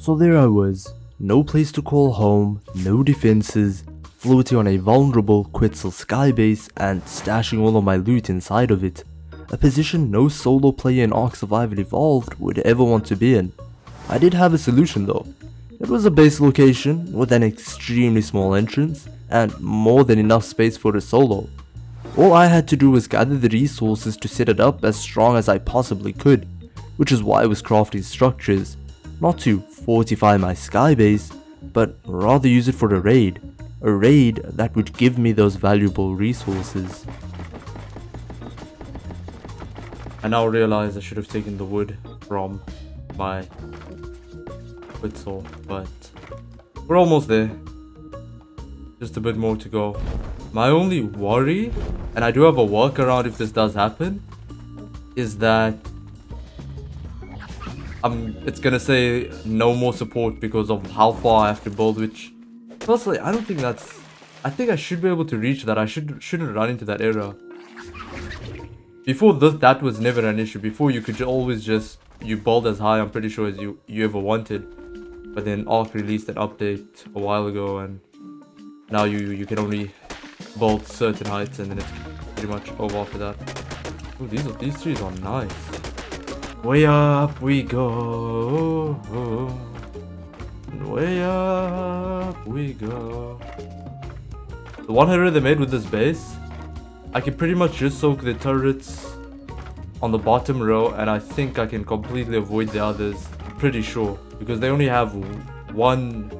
So there I was, no place to call home, no defenses, floating on a vulnerable Quetzal skybase and stashing all of my loot inside of it, a position no solo player in ARK Survival Evolved would ever want to be in. I did have a solution though. It was a base location with an extremely small entrance and more than enough space for a solo. All I had to do was gather the resources to set it up as strong as I possibly could, which is why I was crafting structures, not to fortify my skybase, but rather use it for a raid that would give me those valuable resources. I now realize I should have taken the wood from my Quetzal, but we're almost there. Just a bit more to go. My only worry, and I do have a workaround if this does happen, is that it's gonna say no more support because of how far I have to build, which personally I don't think that's... I think I should be able to reach that. I shouldn't run into that error. Before this, that was never an issue. Before, you could always just... you build as high, I'm pretty sure, as you ever wanted. But then ARK released an update a while ago and... now you can only bolt certain heights, and then it's pretty much over after that. Ooh, these trees are nice. Way up we go, and way up we go. The one error they made with this base, I can pretty much just soak the turrets on the bottom row, and I think I can completely avoid the others. I'm pretty sure, because they only have one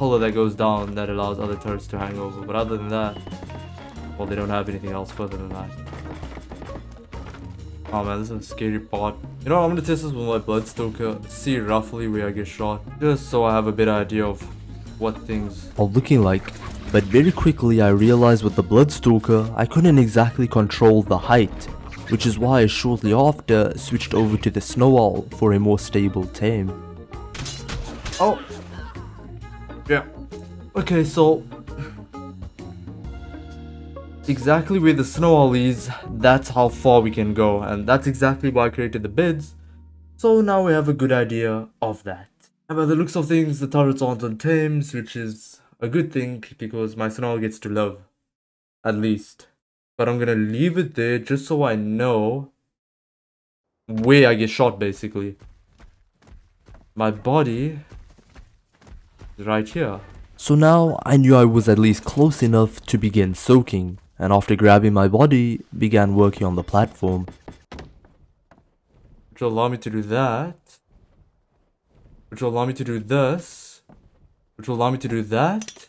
color that goes down that allows other turrets to hang over, but other than that, well, they don't have anything else further than that. Oh man, this is a scary part. You know what, I'm gonna test this with my Bloodstalker, see roughly where I get shot, just so I have a better idea of what things are looking like. But very quickly I realized with the Bloodstalker I couldn't exactly control the height, which is why I shortly after switched over to the Snow Owl for a more stable tame. Oh! Yeah. Okay, so exactly where the Snow Owl is, that's how far we can go, and that's exactly why I created the beds. So now we have a good idea of that. And by the looks of things, the turrets aren't on tames, which is a good thing because my Snow Owl gets to live, at least. But I'm gonna leave it there just so I know where I get shot, basically. My body. Right here. So now I knew I was at least close enough to begin soaking, and after grabbing my body, began working on the platform. Which will allow me to do that, which will allow me to do this, which will allow me to do that.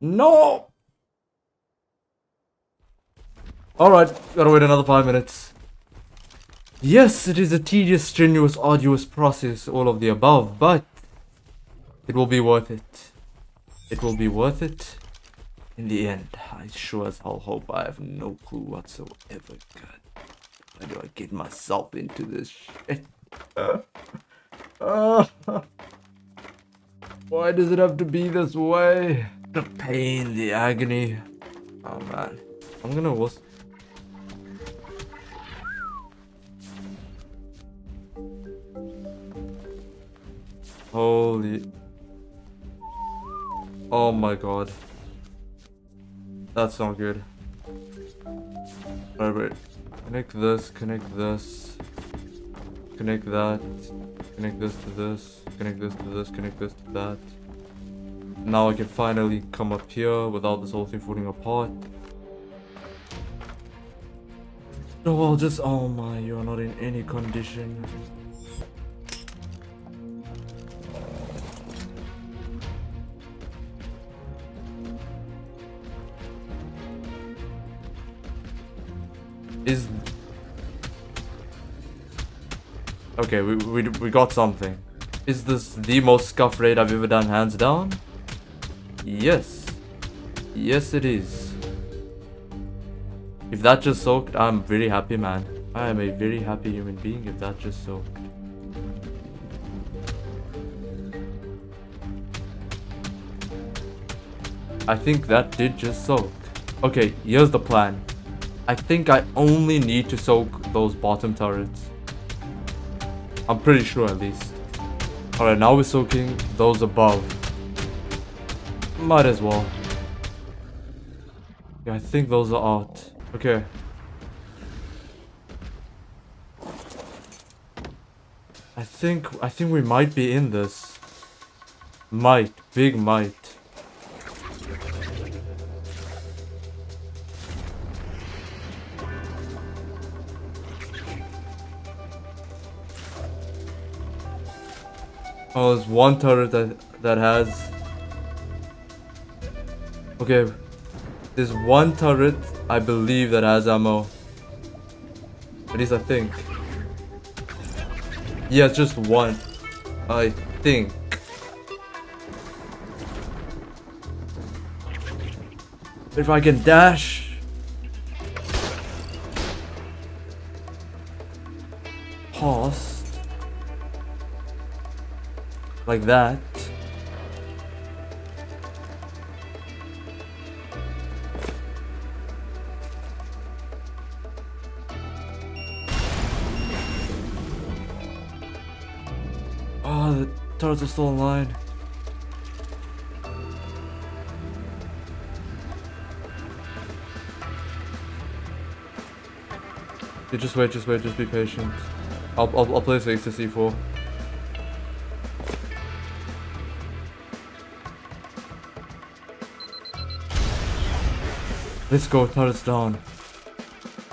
No! Alright, gotta wait another 5 minutes. Yes, it is a tedious, strenuous, arduous process, all of the above, but it will be worth it. It will be worth it in the end. I sure as hell hope I have no clue whatsoever. God, why do I get myself into this shit? Why does it have to be this way? The pain, the agony. Oh man, I'm gonna waste. Holy... oh my god. That's not good. Alright, wait. Connect this, connect this. Connect that. Connect this to this. Connect this to this. Connect this to that. Now I can finally come up here without this whole thing falling apart. No, I'll just... oh my, you're not in any condition. Is... okay, we got something. Is this the most scuff raid I've ever done, hands down? Yes. Yes it is. If that just soaked, I'm very happy, man. I am a very happy human being if that just soaked. I think that did just soak. Okay, here's the plan. I think I only need to soak those bottom turrets. I'm pretty sure at least. Alright, now we're soaking those above. Might as well. Yeah, I think those are out. Okay. I think we might be in this. Might. Big might. Oh, there's one turret that has... Okay. There's one turret, I believe, that has ammo. At least I think. Yeah, it's just one, I think. If I can dash. Past. Like that. Oh, the turrets are still online. Yeah, just wait, just be patient. I'll place the C4. Let's go, turrets down.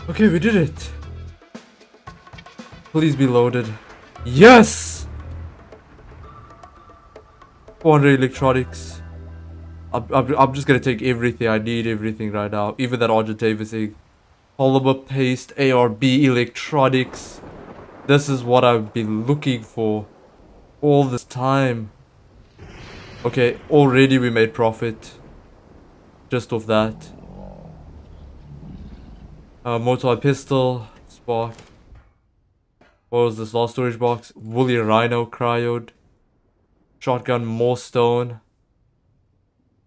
Okay, we did it. Please be loaded. Yes! 400 electronics. I'm just gonna take everything. I need everything right now. Even that Argentavis egg. Polymer paste, ARB, electronics. This is what I've been looking for all this time. Okay, already we made profit. Just off that. Mortar pistol, spark. What was this last storage box? Woolly rhino cryoed. Shotgun, more stone,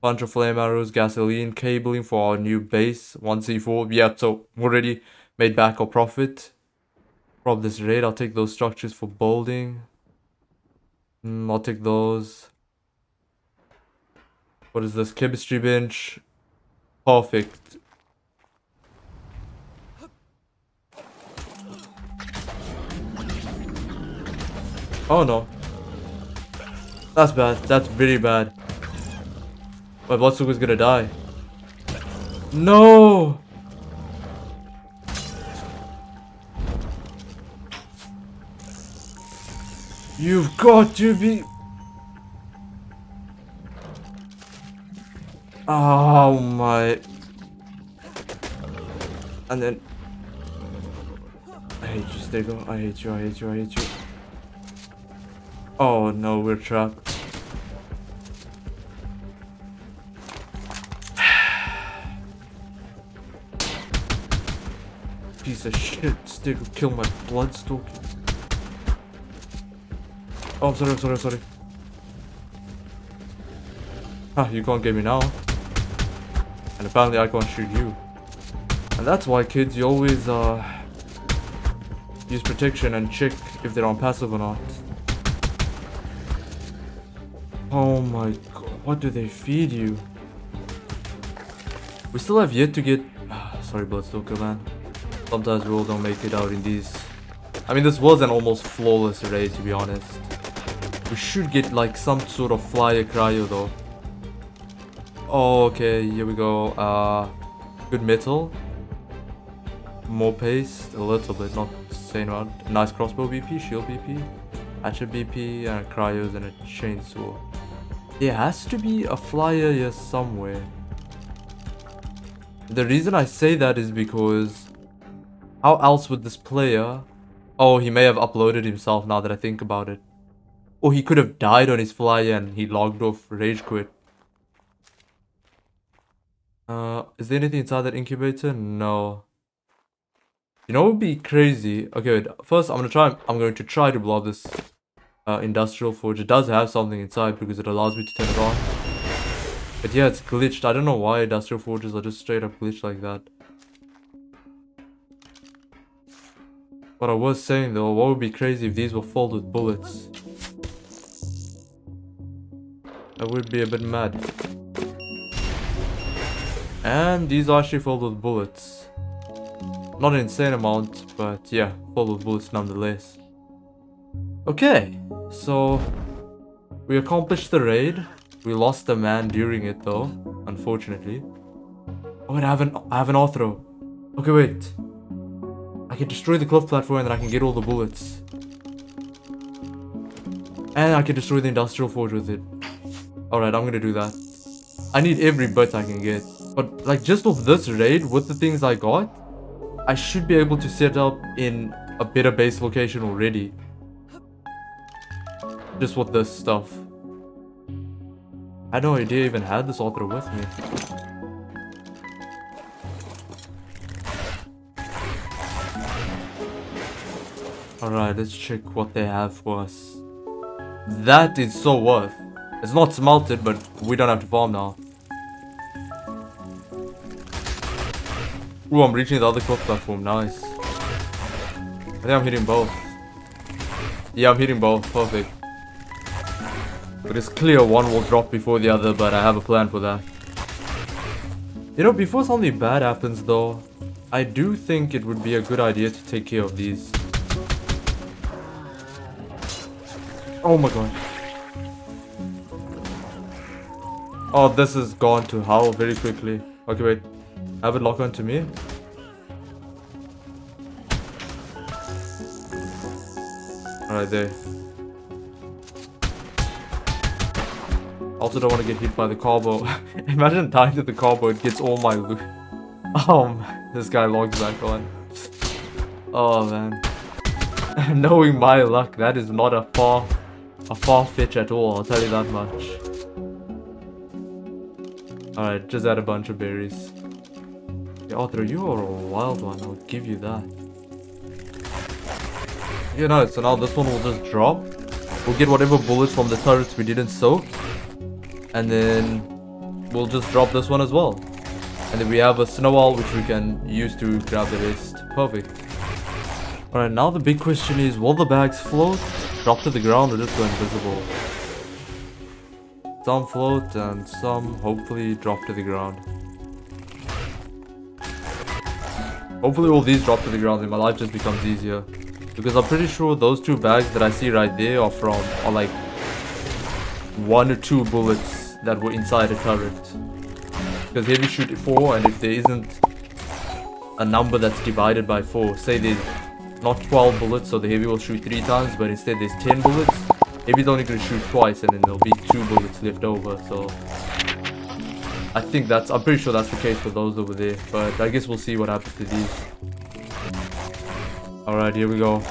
bunch of flame arrows, gasoline, cabling for our new base, 1C4. Yeah, so already made back our profit from this raid. I'll take those structures for building. I'll take those. What is this? Chemistry bench. Perfect. Oh no. That's bad. That's really bad. My Bloodsucker's gonna die. No! You've got to be... Oh my... And then... I hate you, Stego. I hate you, I hate you, I hate you. Oh no, we're trapped. Piece of shit, Stick will kill my Bloodstalker. Oh, I'm sorry. Ah, you can't get me now. And apparently I can't shoot you. And that's why, kids, you always use protection and check if they're on passive or not. Oh my god, what do they feed you? We still have yet to get... Sorry, Bloodstalker, man. Sometimes we all don't make it out in these... I mean, this was an almost flawless raid, to be honest. We should get, like, some sort of flyer cryo, though. Oh, okay, here we go. Good metal. More paste, a little bit, not insane amount. Nice crossbow BP, shield BP. Hatchet BP, and a cryos, and a chainsaw. There has to be a flyer here somewhere. The reason I say that is because how else would this player... Oh, he may have uploaded himself now that I think about it. Or he could have died on his flyer and he logged off, rage quit. Is there anything inside that incubator? No. You know what would be crazy? Okay, wait. First I'm going to try to blow up this industrial forge. It does have something inside because it allows me to turn it on. But yeah, it's glitched. I don't know why industrial forges are just straight up glitched like that. What I was saying though, what would be crazy if these were filled with bullets? I would be a bit mad. And these are actually filled with bullets. Not an insane amount, but yeah, filled with bullets nonetheless. Okay, so we accomplished the raid. We lost a man during it though, unfortunately. Oh, and I have an Arthro. Okay, wait. I can destroy the cliff platform and then I can get all the bullets. And I can destroy the industrial forge with it. Alright, I'm gonna do that. I need every bit I can get. But like just off this raid with the things I got, I should be able to set up in a better base location already. Just with this stuff. I had no idea I even had this Arthro with me. Alright, let's check what they have for us. That is so worth. It's not smelted, but we don't have to farm now. Ooh, I'm reaching the other cliff platform, nice. I think I'm hitting both. Yeah, I'm hitting both, perfect. But it's clear one will drop before the other, but I have a plan for that. You know, before something bad happens though, I do think it would be a good idea to take care of these. Oh my god. Oh, this has gone to hell very quickly. Okay, wait. Have it lock onto me. Alright, there. Also don't want to get hit by the carbo. Imagine dying to the carbo, it gets all my loot. Oh, man. This guy logs back on. Oh, man. Knowing my luck, that is not a far fetch at all, I'll tell you that much. Alright, just add a bunch of berries. Yeah, Arthur, you are a wild one, I'll give you that. You know, so now this one will just drop. We'll get whatever bullets from the turrets we didn't soak. And then we'll just drop this one as well. And then we have a Snow Owl which we can use to grab the rest. Perfect. Alright, now the big question is, will the bags float, drop to the ground, or just go invisible? Some float and some hopefully drop to the ground. Hopefully all these drop to the ground and my life just becomes easier. Because I'm pretty sure those two bags that I see right there are like 1 or 2 bullets that were inside a turret. Because heavy shoot 4, and if there isn't a number that's divided by 4, say there's not 12 bullets, so the heavy will shoot 3 times, but instead there's 10 bullets. Heavy's only gonna shoot twice and then there'll be 2 bullets left over, so I think that's, I'm pretty sure that's the case for those over there, but I guess we'll see what happens to these. Alright, here we go.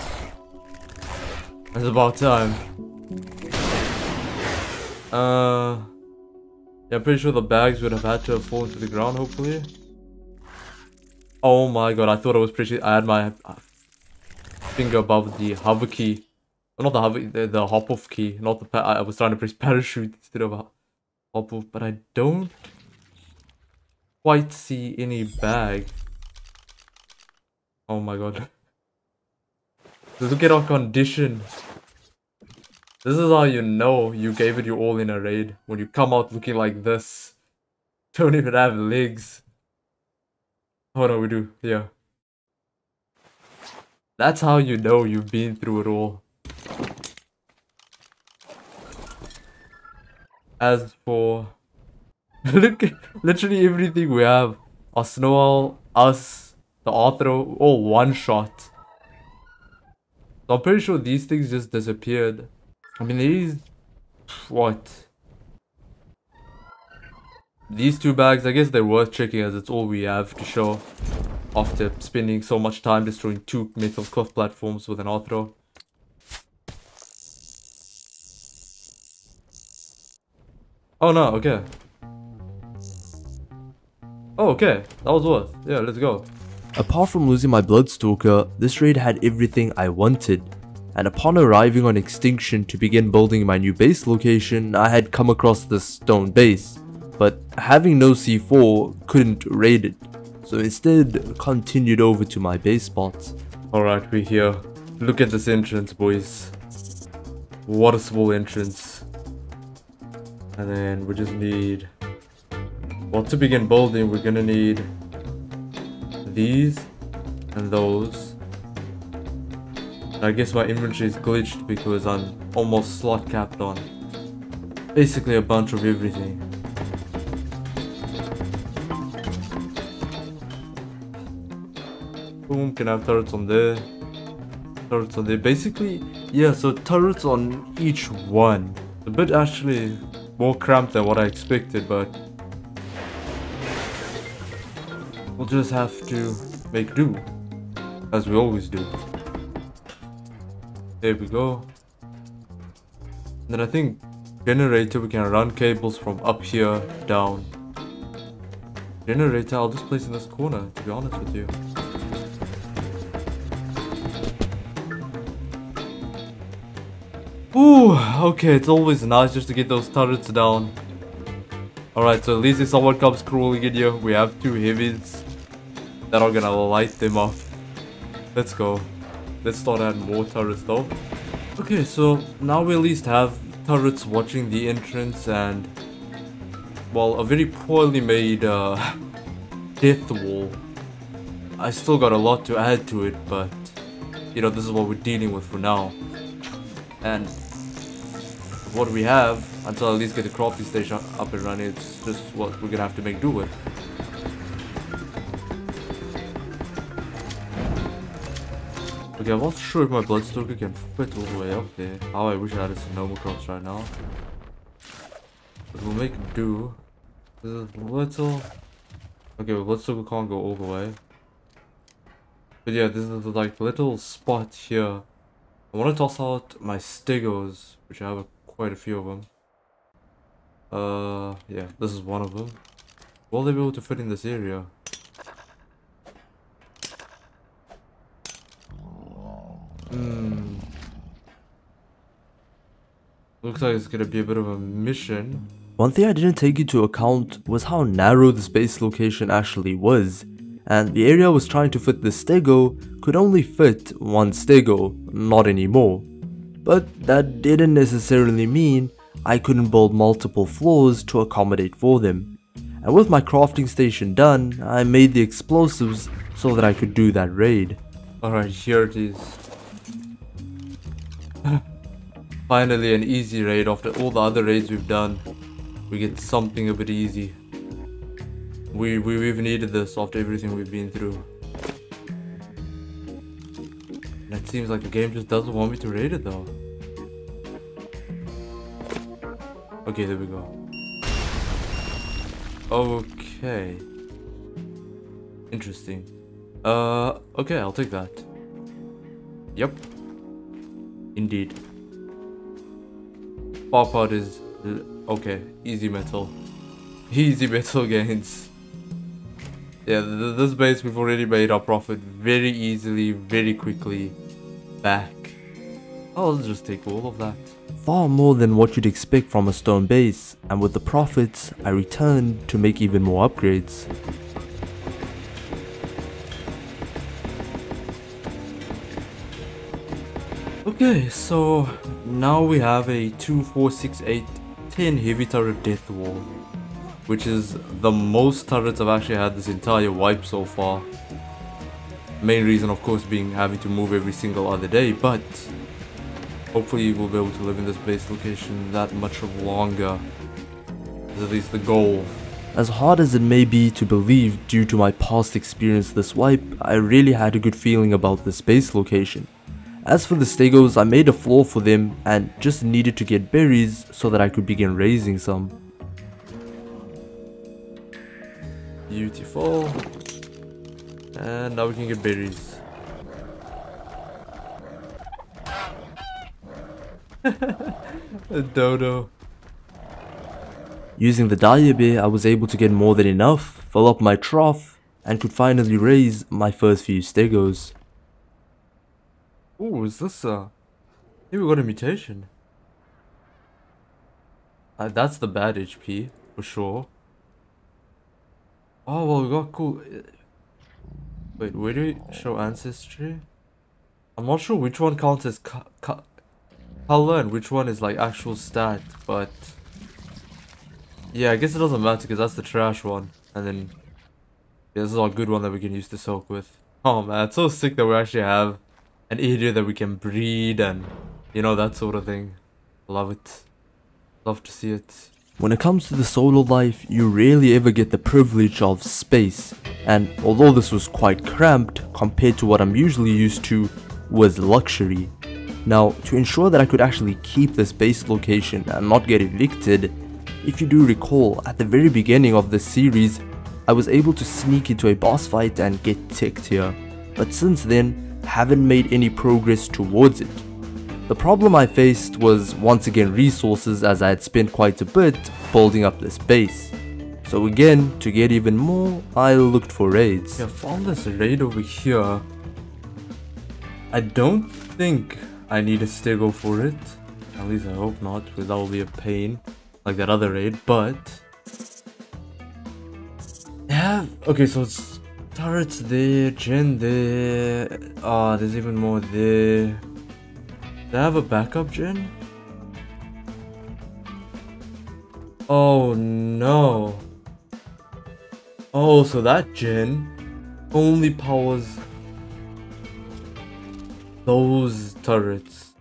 It's about time. Yeah, I'm pretty sure the bags would have had to have fallen to the ground, hopefully. Oh my god, I thought I was pretty, I had my finger above the hover key. Not the hover, the hop off key, not the I was trying to press parachute instead of hop off, but I don't quite see any bag. Oh my god. Look at our condition. This is how you know you gave it your all in a raid, when you come out looking like this. Don't even have legs. Oh no, we do, yeah. That's how you know you've been through it all. As for look at literally everything we have, our Snow Owl, us, the Arthro, all one shot. So I'm pretty sure these things just disappeared. I mean these, what? These 2 bags, I guess they're worth checking as it's all we have to show after spending so much time destroying 2 metal cliff platforms with an Arthro. Oh no, okay. Oh, okay. That was worth. Yeah, let's go. Apart from losing my Bloodstalker, this raid had everything I wanted. And upon arriving on Extinction to begin building my new base location, I had come across this stone base. But having no C4, couldn't raid it. So instead, continued over to my base spot. Alright, we're here. Look at this entrance, boys. What a small entrance. And then we just need... well, to begin building, we're gonna need these and those. And I guess my inventory is glitched because I'm almost slot capped on basically a bunch of everything. Boom, can I have turrets on there? Turrets on there, basically, yeah, so turrets on each one. A bit actually more cramped than what I expected, but we'll just have to make do, as we always do. There we go. And then I think generator, we can run cables from up here down. Generator, I'll just place in this corner, to be honest with you. Ooh, okay, it's always nice just to get those turrets down. Alright, so at least if someone comes crawling in here, we have two heavies that are gonna light them up. Let's go. Let's start adding more turrets though. Okay, so now we at least have turrets watching the entrance and... well, a very poorly made death wall. I still got a lot to add to it, but... you know, this is what we're dealing with for now. And... what we have, until at least get the crafting station up and running, it's just what we're gonna have to make do with. Okay, I'm not sure if my Bloodstalker can fit all the way up there. How I wish I had some normal crops right now. But we'll make do. This is little... okay, well, Bloodstalker can't go all the way. But yeah, this is like little spot here. I want to toss out my Stegos, which I have quite a few of them. Yeah, this is one of them. Will they be able to fit in this area? Hmm. Looks like it's gonna be a bit of a mission. One thing I didn't take into account was how narrow the base location actually was, and the area I was trying to fit the Stego could only fit one Stego, not anymore. But that didn't necessarily mean I couldn't build multiple floors to accommodate for them. And with my crafting station done, I made the explosives so that I could do that raid. Alright, here it is. Finally an easy raid after all the other raids we've done. We get something a bit easy. We've needed this after everything we've been through. And it seems like the game just doesn't want me to raid it though. Okay, there we go. Okay. Interesting. Okay, I'll take that. Yep. Indeed. Pop out is... okay, easy metal. Easy metal gains. Yeah, this base we've already made our profit very easily, very quickly back. I'll just take all of that. Far more than what you'd expect from a stone base, and with the profits, I returned to make even more upgrades. Okay, so now we have a 2, 4, 6, 8, 10 heavy turret death wall, which is the most turrets I've actually had this entire wipe so far. Main reason of course being having to move every single other day, but hopefully we'll be able to live in this base location that much longer. Is at least the goal. As hard as it may be to believe due to my past experience this wipe, I really had a good feeling about this base location. As for the Stegos, I made a floor for them and just needed to get berries so that I could begin raising some. Beautiful. And now we can get berries. A dodo. Using the Dia Bear, I was able to get more than enough, fill up my trough, and could finally raise my first few Stegos. Ooh, is this a... here we got a mutation. That's the bad HP, for sure. Oh, well, we got cool. Wait, where do we show ancestry? I'm not sure which one counts as color and which one is like actual stat, but yeah, I guess it doesn't matter because that's the trash one. And then yeah, this is our good one that we can use to soak with. Oh man, it's so sick that we actually have an area that we can breed and, you know, that sort of thing. Love it. Love to see it. When it comes to the solo life, you rarely ever get the privilege of space, and although this was quite cramped compared to what I'm usually used to, was luxury. Now, to ensure that I could actually keep this base location and not get evicted, if you do recall, at the very beginning of this series, I was able to sneak into a boss fight and get ticked here, but since then, haven't made any progress towards it. The problem I faced was once again resources, as I had spent quite a bit building up this base. So again, to get even more, I looked for raids. Yeah, I found this raid over here. I don't think I need a Stego for it. At least I hope not, because that will be a pain, like that other raid, but... yeah, okay, so it's turrets there, gen there, there's even more there. Do I have a backup gen? Oh no. Oh, so that gen only powers those turrets.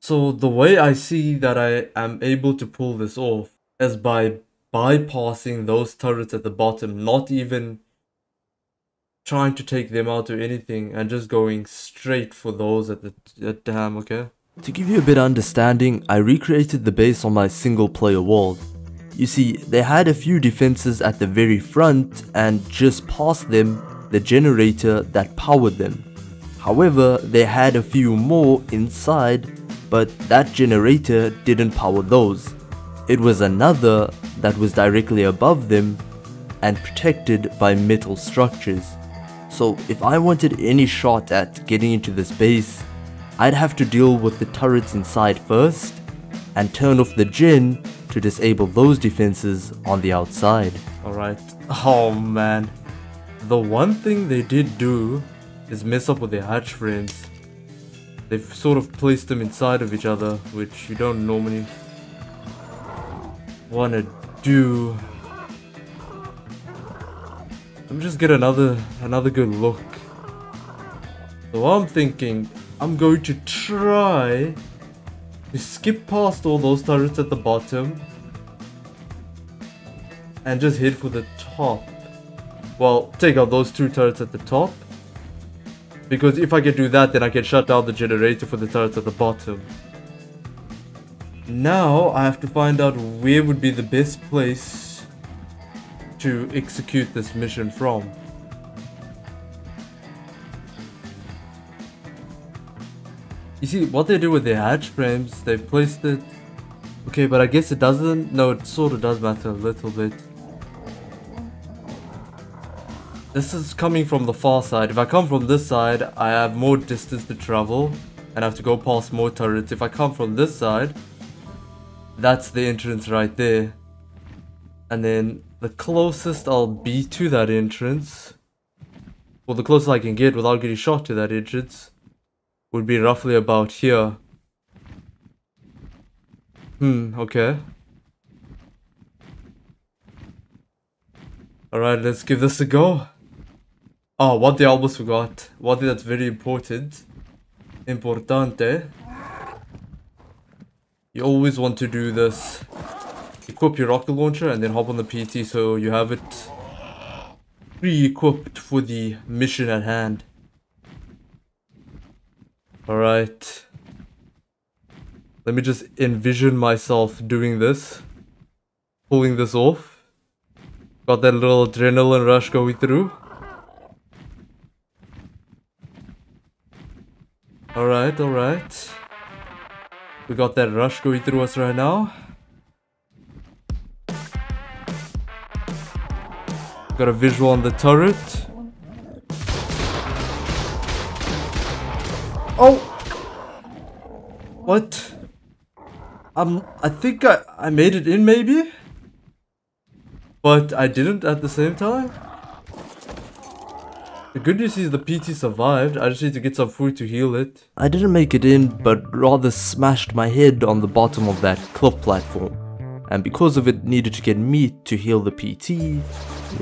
So the way I see that I am able to pull this off is by bypassing those turrets at the bottom, not even trying to take them out or anything, and just going straight for those at the damn, okay? To give you a bit of understanding, I recreated the base on my single player world. You see, they had a few defenses at the very front, and just past them, the generator that powered them. However, they had a few more inside, but that generator didn't power those. It was another that was directly above them and protected by metal structures. So if I wanted any shot at getting into this base, I'd have to deal with the turrets inside first and turn off the gen to disable those defenses on the outside. Alright. Oh man. The one thing they did do is mess up with their hatch frames. They've sort of placed them inside of each other, which you don't normally want to do. Let me just get another good look. So I'm thinking I'm going to try to skip past all those turrets at the bottom and just head for the top. Well, take out those two turrets at the top, because if I can do that, then I can shut down the generator for the turrets at the bottom. Now I have to find out where would be the best place to execute this mission from. You see what they do with their hatch frames, they placed it. Okay, but I guess it doesn't. No, it sort of does matter a little bit. This is coming from the far side. If I come from this side, I have more distance to travel and I have to go past more turrets. If I come from this side, that's the entrance right there. And then the closest I'll be to that entrance, or the closest I can get without getting shot to that entrance, would be roughly about here. Okay. Alright, let's give this a go. Oh, one thing I almost forgot. One thing that's very important. Importante. You always want to do this. Equip your rocket launcher and then hop on the PT so you have it pre-equipped for the mission at hand. Alright. Let me just envision myself doing this. Pulling this off. Got that little adrenaline rush going through. Alright, alright. We got that rush going through us right now. Got a visual on the turret. Oh! What? I think I made it in maybe? But I didn't at the same time? The good news is the PT survived, I just need to get some food to heal it. I didn't make it in, but rather smashed my head on the bottom of that cliff platform. And because of it, needed to get meat to heal the PT,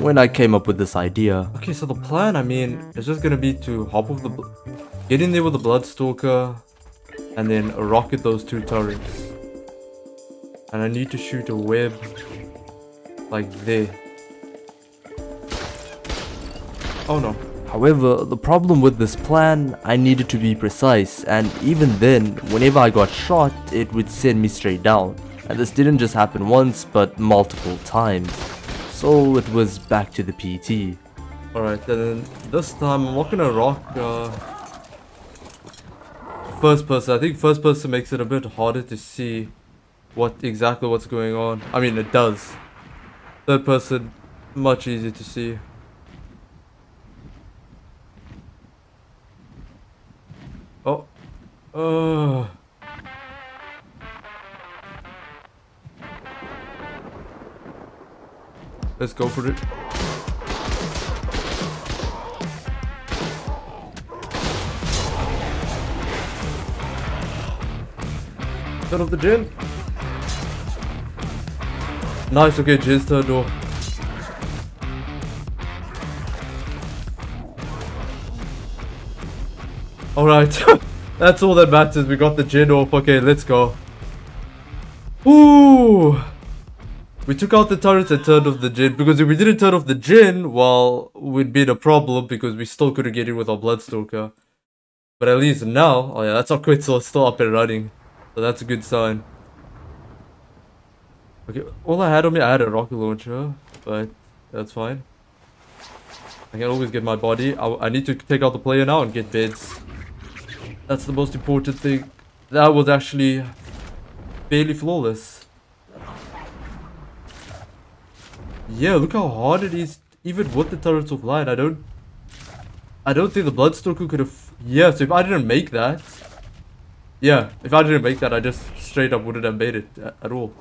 when I came up with this idea. Okay, so the plan, I mean, is just gonna be to hop off the... Get in there with the Bloodstalker, and then rocket those two turrets. And I need to shoot a web, like there. Oh no. However, the problem with this plan, I needed to be precise, and even then, whenever I got shot, it would send me straight down. And this didn't just happen once, but multiple times. So it was back to the PT. Alright, then this time I'm not gonna rock first person. I think first person makes it a bit harder to see exactly what's going on. I mean, it does. Third person, much easier to see. Oh. Let's go for it. Turn off the gin. Nice, okay, gin's turned off. Alright, that's all that matters. We got the gin off. Okay, let's go. Ooh! We took out the turrets and turned off the gin, because if we didn't turn off the gin, well, we'd be in a problem because we still couldn't get in with our Bloodstalker. But at least now, oh yeah, that's our Quetzal, it's still up and running. So that's a good sign. Okay, all I had on me, I had a rocket launcher, but that's fine. I can always get my body. I need to take out the player now and get beds. That's the most important thing. That was actually fairly flawless. Yeah, look how hard it is, even with the turrets offline. I don't think the Bloodstalker could have... Yeah, so if I didn't make that... Yeah, if I didn't make that, I just straight up wouldn't have made it at all.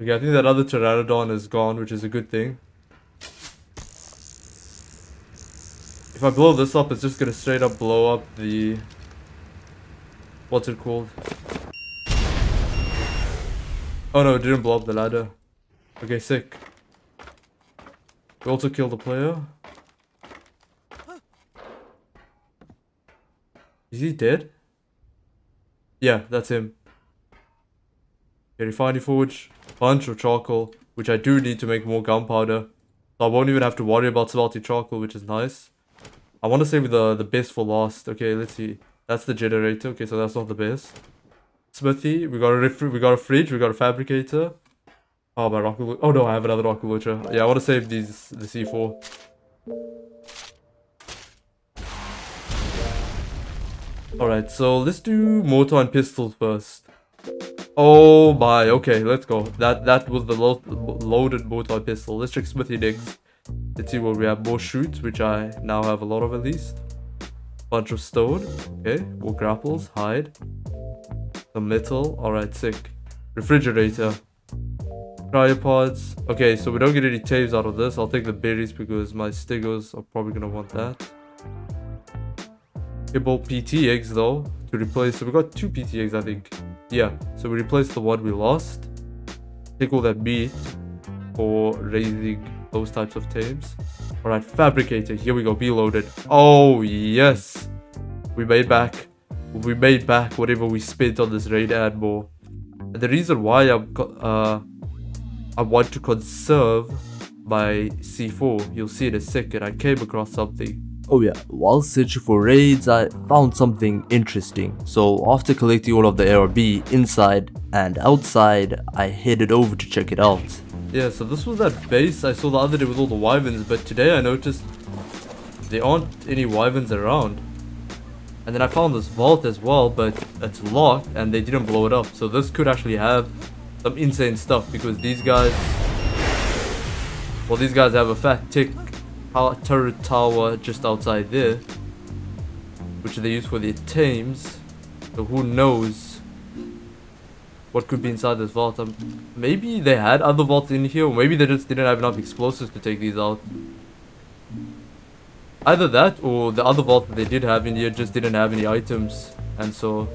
Okay, I think that other Pteranodon is gone, which is a good thing. If I blow this up, it's just gonna straight up blow up the... What's it called? Oh no, it didn't blow up the ladder. Okay, sick. We also killed the player. Is he dead? Yeah, that's him. Okay, refinery forge, bunch of charcoal, which I do need to make more gunpowder. So I won't even have to worry about smelting charcoal, which is nice. I want to save the best for last. Okay, let's see. That's the generator. Okay, so that's not the best. Smithy. We got a fridge. We got a fabricator. Oh, my rocket launcher. Oh no, I have another rocket launcher. Yeah, I want to save the C4. Alright, so let's do mortar and pistols first. Oh my. Okay, let's go. That was the loaded mortar and pistol. Let's check Smithy next. Let's see what we have. More shoots, which I now have a lot of at least. Bunch of stone. Okay, more grapples, hide. The metal, alright, sick. Refrigerator. Cryopods. Okay, so we don't get any tapes out of this. I'll take the berries because my Stegos are probably gonna want that. Kibble PT eggs though, to replace. So we got 2 PT eggs, I think. Yeah, so we replaced the one we lost. Take all that meat for raising those types of tapes. Alright, fabricator, here we go, be loaded. Oh yes, we made back whatever we spent on this raid and more. And the reason why I want to conserve my C4, you'll see in a second. I came across something. Oh yeah, while searching for raids, I found something interesting. So after collecting all of the ARB inside and outside, I headed over to check it out. Yeah, so this was that base I saw the other day with all the wyverns, but today I noticed there aren't any wyverns around. And then I found this vault as well, but it's locked and they didn't blow it up. So this could actually have some insane stuff because these guys... Well, these guys have a fat tick turret tower just outside there, which they use for their tames. So who knows what could be inside this vault. Maybe they had other vaults in here, or maybe they just didn't have enough explosives to take these out. Either that, or the other vault that they did have in here just didn't have any items, and so...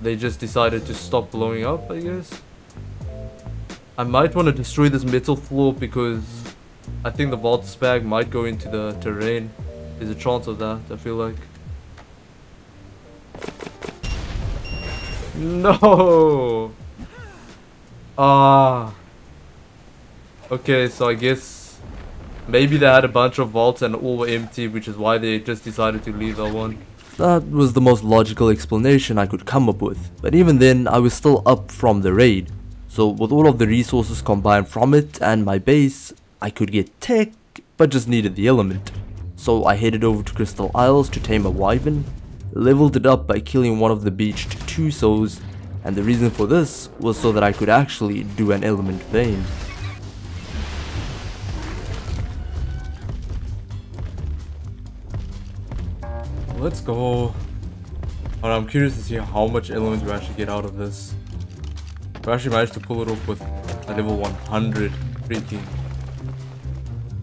they just decided to stop blowing up, I guess. I might want to destroy this metal floor because I think the vault spag might go into the terrain. There's a chance of that, I feel like. No! Ah. Okay, so I guess maybe they had a bunch of vaults and all were empty, which is why they just decided to leave that one. That was the most logical explanation I could come up with, but even then I was still up from the raid. So with all of the resources combined from it and my base, I could get tech, but just needed the element. So I headed over to Crystal Isles to tame a wyvern, leveled it up by killing one of the beached two-sows, and the reason for this was so that I could actually do an element vein. Let's go. Alright, I'm curious to see how much element we actually get out of this. We actually managed to pull it off with a level 100 freaking...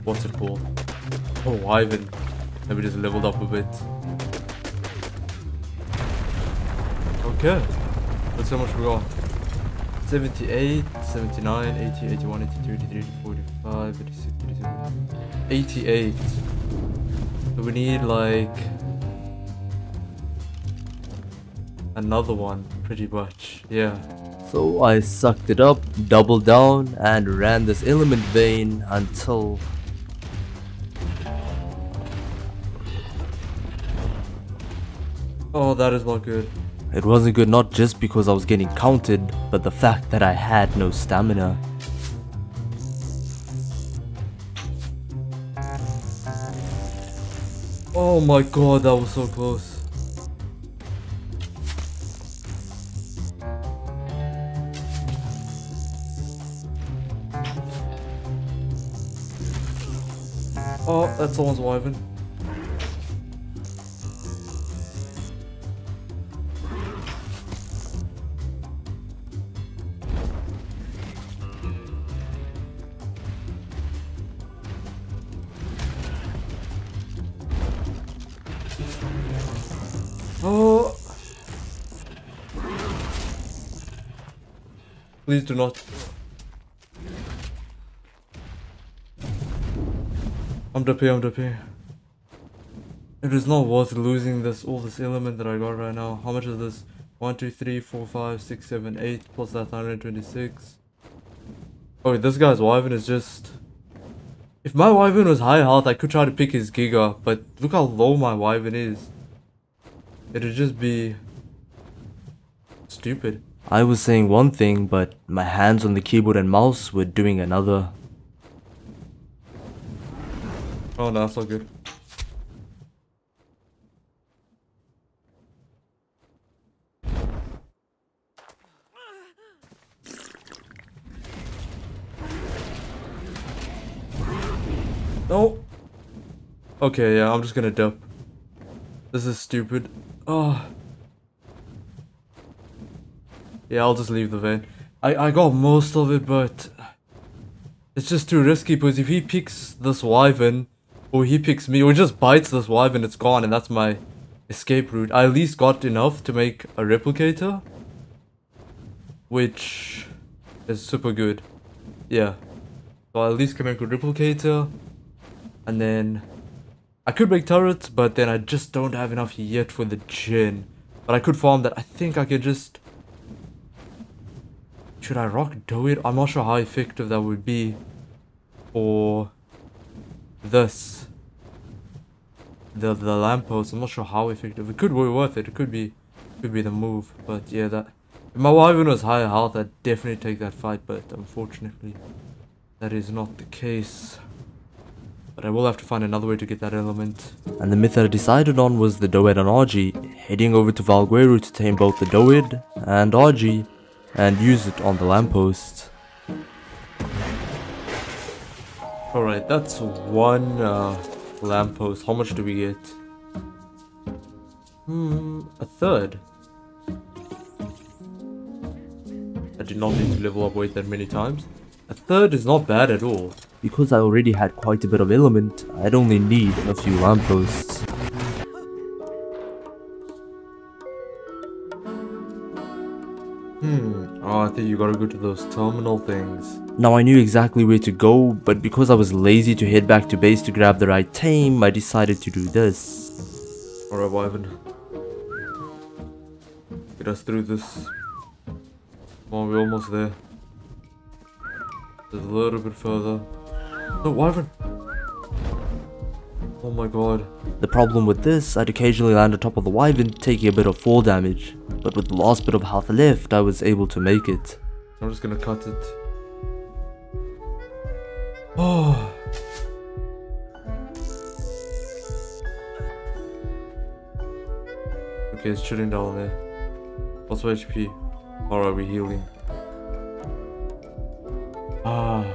what's it called? Oh, wyvern. Then we just leveled up a bit. Okay. That's how much we got. 78, 79, 80, 81, 82, 83, 45, 86, 87, 88. So we need like... another one, pretty much, yeah. So I sucked it up, doubled down, and ran this element vein until... oh, that is not good. It wasn't good not just because I was getting counted, but the fact that I had no stamina. Oh my god, that was so close. Oh, that's someone's wyvern. Oh! Please do not. I'm up here. It is not worth losing this, all this element that I got right now. How much is this? 1, 2, 3, 4, 5, 6, 7, 8, plus that's 126. Oh, this guy's wyvern is just... if my wyvern was high health, I could try to pick his giga, but look how low my wyvern is. It would just be... stupid. I was saying one thing, but my hands on the keyboard and mouse were doing another. Oh no, that's not good. No! Okay, yeah, I'm just gonna dip. This is stupid. Oh. Yeah, I'll just leave the vein. I got most of it, but... it's just too risky, because if he picks this wyvern... or he picks me, or just bites this wyvern, it's gone, and that's my escape route. I at least got enough to make a replicator, which is super good. Yeah. So I at least can make a replicator, and then I could make turrets, but then I just don't have enough yet for the gin. But I could farm that. I think I could just... should I rock do it? I'm not sure how effective that would be. Or... this, the lamppost. I'm not sure how effective. It could be worth it. It could be the move. But yeah, that if my wyvern was higher health, I'd definitely take that fight. But unfortunately, that is not the case. But I will have to find another way to get that element. And the myth that I decided on was the Doed and Argy, heading over to Valguero to tame both the Doed and Argy, and use it on the lamppost. Alright, that's one lamppost. How much do we get? A third. I did not need to level up weight that many times. A third is not bad at all. Because I already had quite a bit of element, I'd only need a few lampposts. Oh, I think you gotta go to those terminal things. Now I knew exactly where to go, but because I was lazy to head back to base to grab the right tame, I decided to do this. Alright, Wyvern. Get us through this. Oh, we're almost there. Just a little bit further. No, Wyvern! Oh my god. The problem with this, I'd occasionally land on top of the Wyvern, taking a bit of fall damage. But with the last bit of health left, I was able to make it. I'm just gonna cut it. Oh. Okay, it's chilling down there. What's my HP? Alright, we're healing. Ah.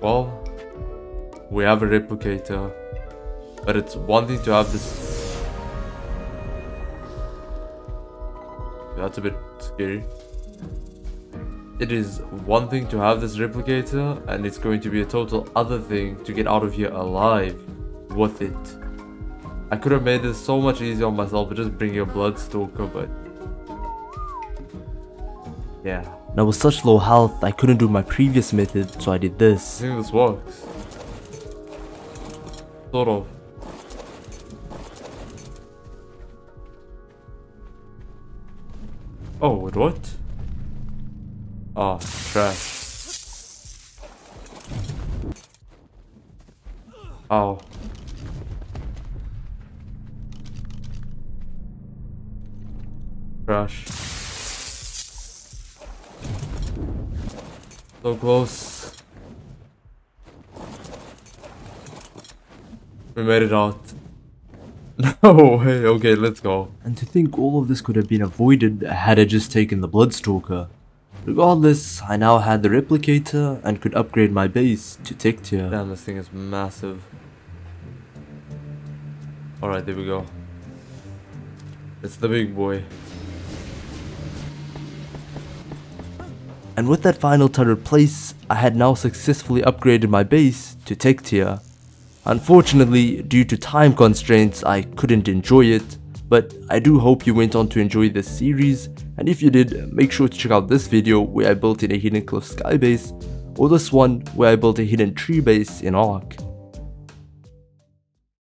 Well, we have a replicator. But it's one thing to have this. That's a bit scary. It is one thing to have this replicator, and it's going to be a total other thing to get out of here alive with it. I could have made this so much easier on myself, but just bringing a Bloodstalker, but yeah. Now with such low health, I couldn't do my previous method, so I did this. I think this works. Sort of. Oh, what? Ah, trash. Ow. Trash. So close. We made it out. No way, okay, let's go. And to think all of this could have been avoided had I just taken the Bloodstalker. Regardless, I now had the replicator and could upgrade my base to tech tier. Damn, this thing is massive. Alright, there we go. It's the big boy. And with that final turret place, I had now successfully upgraded my base to tech tier. Unfortunately, due to time constraints, I couldn't enjoy it, but I do hope you went on to enjoy this series, and if you did, make sure to check out this video where I built in a hidden cliff sky base, or this one where I built a hidden tree base in ARK.